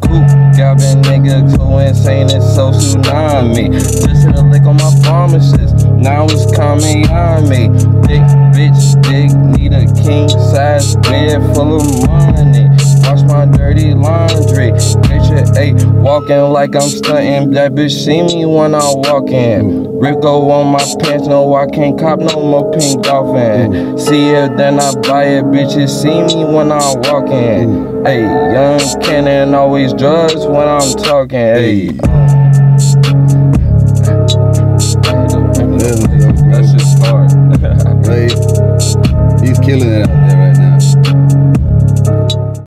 coop. Got that nigga so insane, it's so tsunami. Listen to lick on my pharmacist, now it's Kamiami. Dick, bitch, dick, need a king size bed full of money. Wash my dirty laundry, bitch at 8, walking like I'm stunting. That bitch see me when I walk in. Ripco on my pants, no, I can't cop no more pink dolphin. See it, then I buy it, bitches see me when I walk in. Hey, young Cannon always drugs when I'm talking. Hey, that's just hard. He's killing it out there, right?